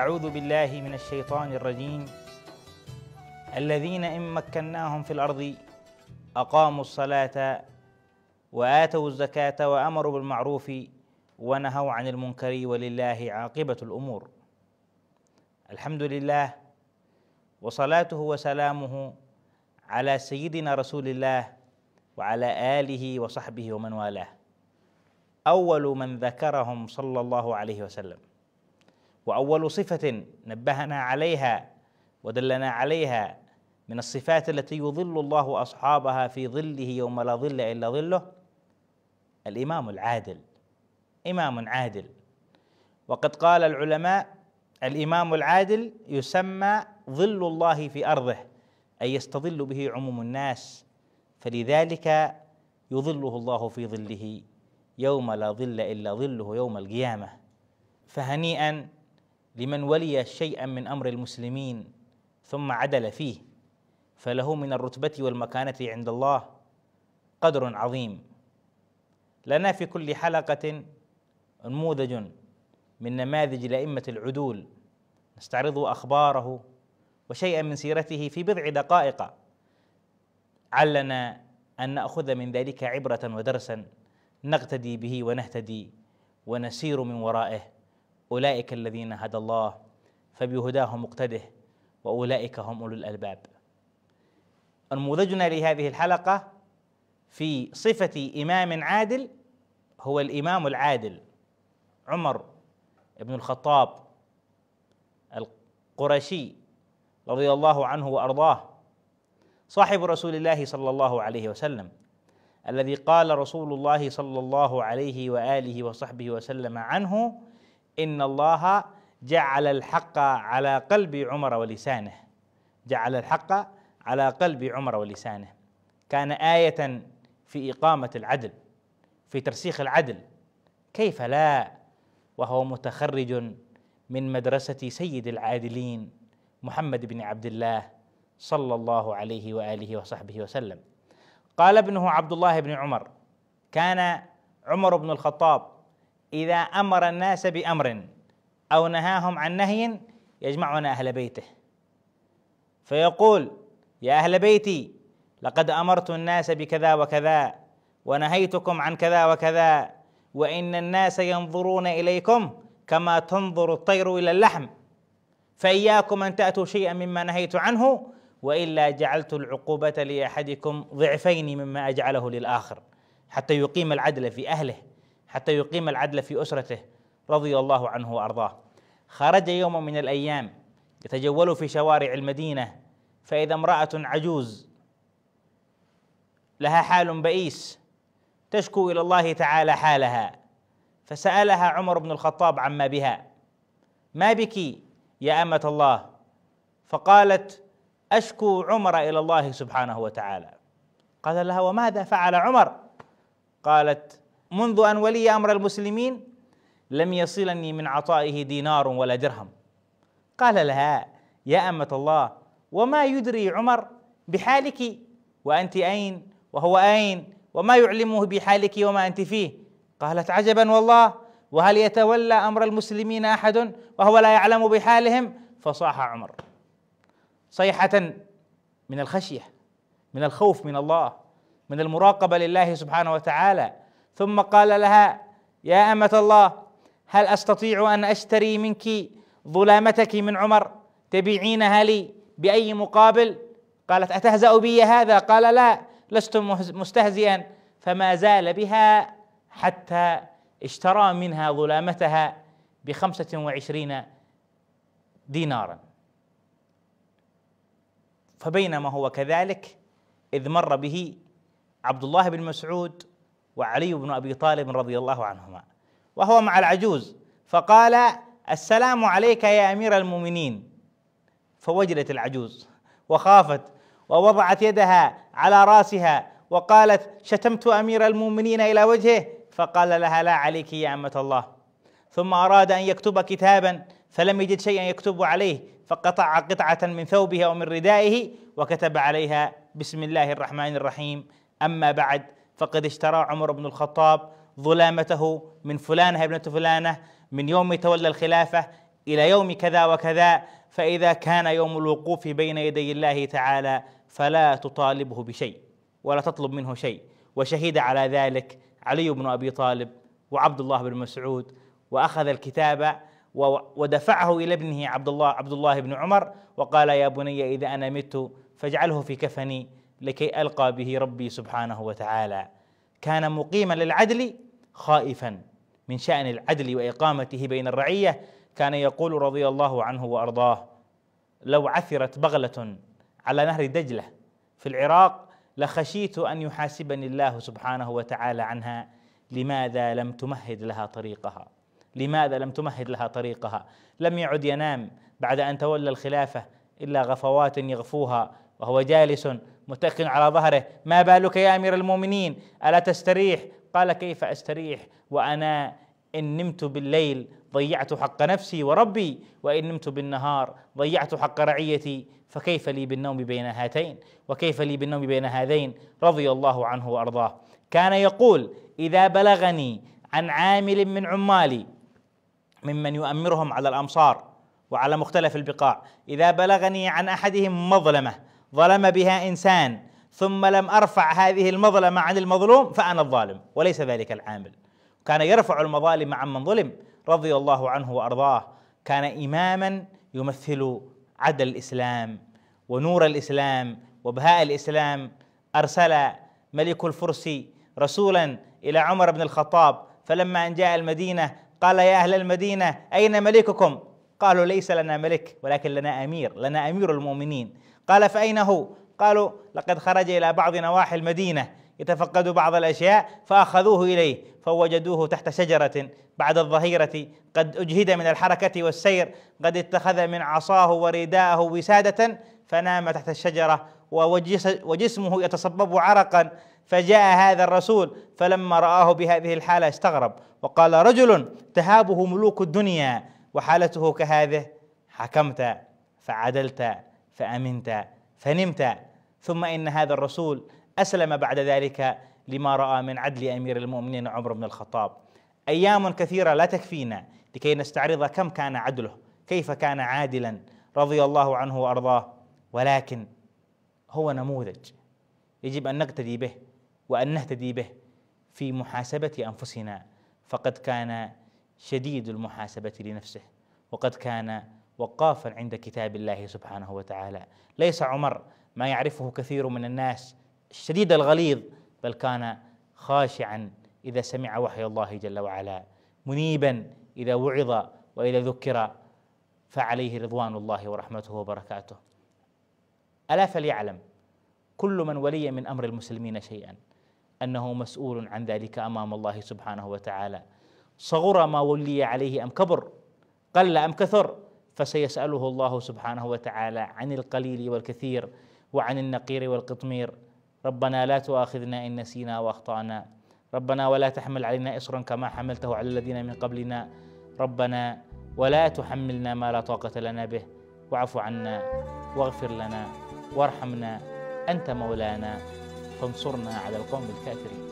أعوذ بالله من الشيطان الرجيم. الذين إن مكناهم في الأرض أقاموا الصلاة وآتوا الزكاة وأمروا بالمعروف ونهوا عن المنكر ولله عاقبة الأمور. الحمد لله وصلاته وسلامه على سيدنا رسول الله وعلى آله وصحبه ومن والاه، أول من ذكرهم صلى الله عليه وسلم. وأول صفة نبهنا عليها ودلنا عليها من الصفات التي يظل الله أصحابها في ظله يوم لا ظل إلا ظله الإمام العادل، إمام عادل. وقد قال العلماء الإمام العادل يسمى ظل الله في أرضه، أي يستظل به عموم الناس، فلذلك يظله الله في ظله يوم لا ظل إلا ظله يوم القيامة. فهنيئا لمن ولي شيئا من أمر المسلمين ثم عدل فيه، فله من الرتبة والمكانة عند الله قدر عظيم. لنا في كل حلقة نموذج من نماذج الأئمة العدول، نستعرض أخباره وشيئا من سيرته في بضع دقائق، علنا أن نأخذ من ذلك عبرة ودرسا نقتدي به ونهتدي ونسير من ورائه. أولئك الذين هدى الله فبهداه مقتده وأولئك هم أولو الألباب. نموذجنا لهذه الحلقة في صفة إمام عادل هو الإمام العادل عمر بن الخطاب القرشي رضي الله عنه وأرضاه، صاحب رسول الله صلى الله عليه وسلم، الذي قال رسول الله صلى الله عليه وآله وصحبه وسلم عنه: إن الله جعل الحق على قلب عمر ولسانه، جعل الحق على قلب عمر ولسانه. كان آية في إقامة العدل، في ترسيخ العدل، كيف لا، وهو متخرج من مدرسة سيد العادلين محمد بن عبد الله صلى الله عليه وآله وصحبه وسلم. قال ابنه عبد الله بن عمر: كان عمر بن الخطاب إذا أمر الناس بأمر أو نهاهم عن نهي يجمعنا أهل بيته فيقول: يا أهل بيتي لقد أمرت الناس بكذا وكذا ونهيتكم عن كذا وكذا، وإن الناس ينظرون إليكم كما تنظر الطير إلى اللحم، فإياكم أن تأتوا شيئا مما نهيت عنه، وإلا جعلت العقوبة لأحدكم ضعفين مما أجعله للآخر، حتى يقيم العدل في أهله، حتى يقيم العدل في أسرته، رضي الله عنه وأرضاه. خرج يوم من الأيام يتجول في شوارع المدينة، فإذا امرأة عجوز لها حال بئيس تشكو إلى الله تعالى حالها، فسألها عمر بن الخطاب عما بها: ما بك يا أمة الله؟ فقالت: أشكو عمر إلى الله سبحانه وتعالى. قال لها: وماذا فعل عمر؟ قالت: منذ أن ولي أمر المسلمين لم يصلني من عطائه دينار ولا درهم. قال لها: يا أمة الله، وما يدري عمر بحالك وأنت أين وهو أين، وما يعلمه بحالك وما أنت فيه؟ قالت: عجبا والله، وهل يتولى أمر المسلمين أحد وهو لا يعلم بحالهم؟ فصاح عمر صيحة من الخشية، من الخوف من الله، من المراقبة لله سبحانه وتعالى، ثم قال لها: يا أمة الله، هل أستطيع أن أشتري منك ظلامتك من عمر تبيعينها لي بأي مقابل؟ قالت: أتهزأ بي هذا؟ قال: لا، لست مستهزئا. فما زال بها حتى اشترى منها ظلامتها ب25 دينارا. فبينما هو كذلك إذ مر به عبد الله بن مسعود وعلي بن أبي طالب رضي الله عنهما، وهو مع العجوز، فقال: السلام عليك يا أمير المؤمنين. فوجلت العجوز وخافت ووضعت يدها على رأسها وقالت: شتمت أمير المؤمنين إلى وجهه. فقال لها: لا عليك يا أمة الله. ثم أراد أن يكتب كتابا فلم يجد شيئا يكتب عليه، فقطع قطعة من ثوبها ومن ردائه وكتب عليها: بسم الله الرحمن الرحيم، أما بعد، فقد اشترى عمر بن الخطاب ظلامته من فلانة ابنة فلانة من يوم تولى الخلافة إلى يوم كذا وكذا، فإذا كان يوم الوقوف بين يدي الله تعالى فلا تطالبه بشيء ولا تطلب منه شيء. وشهد على ذلك علي بن أبي طالب وعبد الله بن مسعود، وأخذ الكتاب ودفعه إلى ابنه عبد الله بن عمر، وقال: يا بني إذا أنا مت فاجعله في كفني لكي ألقى به ربي سبحانه وتعالى. كان مقيما للعدل خائفا من شأن العدل وإقامته بين الرعية. كان يقول رضي الله عنه وأرضاه: لو عثرت بغلة على نهر دجلة في العراق لخشيت أن يحاسبني الله سبحانه وتعالى عنها، لماذا لم تمهد لها طريقها؟ لماذا لم تمهد لها طريقها؟ لم يعد ينام بعد أن تولى الخلافة إلا غفوات يغفوها وهو جالس متكئ على ظهره: ما بالك يا أمير المؤمنين، ألا تستريح؟ قال: كيف أستريح وأنا إن نمت بالليل ضيعت حق نفسي وربي، وإن نمت بالنهار ضيعت حق رعيتي، فكيف لي بالنوم بين هاتين وكيف لي بالنوم بين هذين؟ رضي الله عنه وأرضاه. كان يقول: إذا بلغني عن عامل من عمالي ممن يؤمرهم على الأمصار وعلى مختلف البقاع، إذا بلغني عن أحدهم مظلمة ظلم بها إنسان ثم لم أرفع هذه المظلمة عن المظلوم فأنا الظالم وليس ذلك العامل. كان يرفع المظالم عمن ظلم رضي الله عنه وأرضاه. كان إماما يمثل عدل الإسلام ونور الإسلام وبهاء الإسلام. أرسل ملك الفرس رسولا إلى عمر بن الخطاب، فلما أن جاء المدينة قال: يا أهل المدينة أين ملككم؟ قالوا: ليس لنا ملك ولكن لنا أمير، لنا أمير المؤمنين. قال: فأين هو؟ قالوا: لقد خرج إلى بعض نواحي المدينة يتفقد بعض الأشياء. فأخذوه إليه فوجدوه تحت شجرة بعد الظهيرة قد أجهد من الحركة والسير، قد اتخذ من عصاه ورداءه وسادة، فنام تحت الشجرة وجسمه يتصبب عرقا. فجاء هذا الرسول فلما رآه بهذه الحالة استغرب وقال: رجل تهابه ملوك الدنيا وحالته كهذه؟ حكمت فعدلت فأمنت فنمت. ثم إن هذا الرسول أسلم بعد ذلك لما رأى من عدل أمير المؤمنين عمر بن الخطاب. أيام كثيرة لا تكفينا لكي نستعرض كم كان عدله، كيف كان عادلا رضي الله عنه وأرضاه، ولكن هو نموذج يجب أن نقتدي به وأن نهتدي به في محاسبة أنفسنا. فقد كان شديد المحاسبة لنفسه، وقد كان وقافا عند كتاب الله سبحانه وتعالى. ليس عمر ما يعرفه كثير من الناس شديد الغليظ، بل كان خاشعا إذا سمع وحي الله جل وعلا، منيبا إذا وعظ وإذا ذكر، فعليه رضوان الله ورحمته وبركاته. ألا فليعلم كل من ولي من أمر المسلمين شيئا أنه مسؤول عن ذلك أمام الله سبحانه وتعالى، صغر ما ولي عليه أم كبر، قل أم كثر، فسيسأله الله سبحانه وتعالى عن القليل والكثير وعن النقير والقطمير. ربنا لا تؤاخذنا إن نسينا وأخطأنا، ربنا ولا تحمل علينا إصرا كما حملته على الذين من قبلنا، ربنا ولا تحملنا ما لا طاقة لنا به، واعف عنا واغفر لنا وارحمنا أنت مولانا فانصرنا على القوم الكافرين.